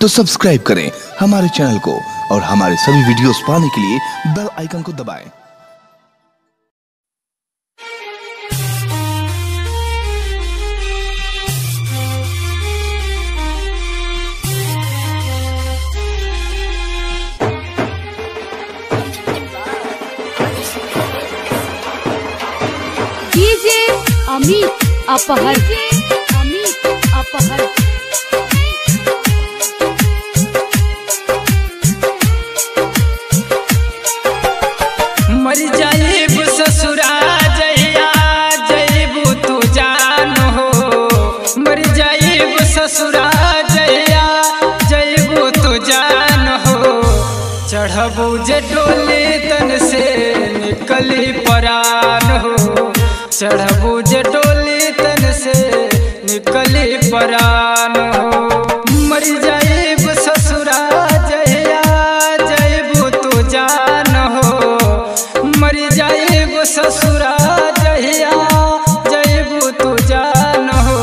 तो सब्सक्राइब करें हमारे चैनल को और हमारे सभी वीडियोस पाने के लिए बेल आइकन को दबाएं। अमित अपहर मर जाए ससुरा जया जयबू तू जान हो, मर जाए ससुरा जया जयबू तू जान हो। चढ़बू जे डोले तन से निकली परान हो, चढ़बू जे डोले तन से निकली परान हो। मर जाए ससुरा जया जयबू तू जान हो, मर जाए ससुरा जया जयबू तू जान हो।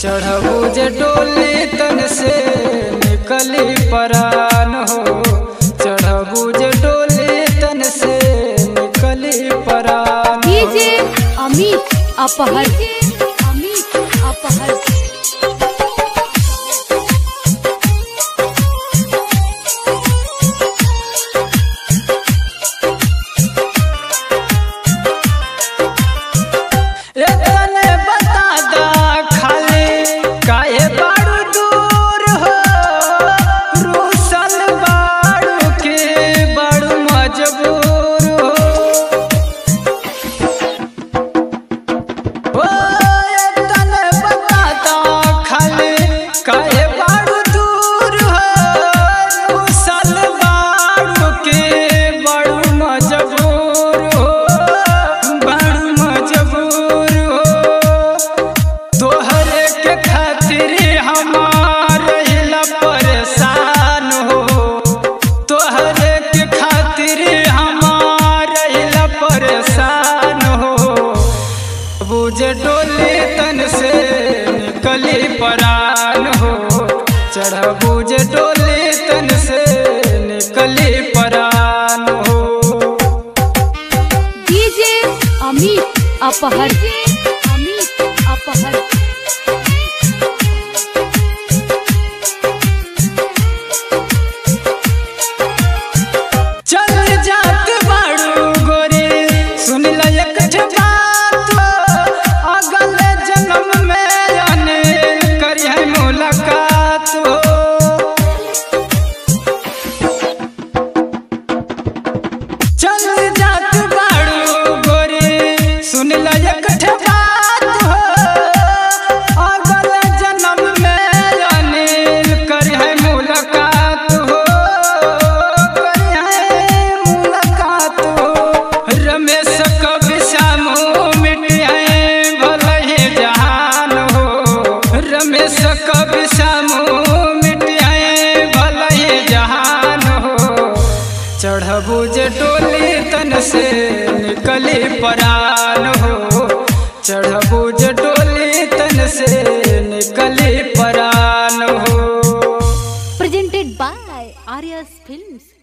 चढ़बू जे डोले तन से निकली परान हो, चढ़बू जे डोले तन से निकली परान। अमित अपहर परान हो, चढ़बू जे डोले तन से निकली परान हो। डीजे अमित अपहर डोले तन से निकली परान हो, चढ़बू जे डोले तन से निकली परान हो। Presented by Aryas films.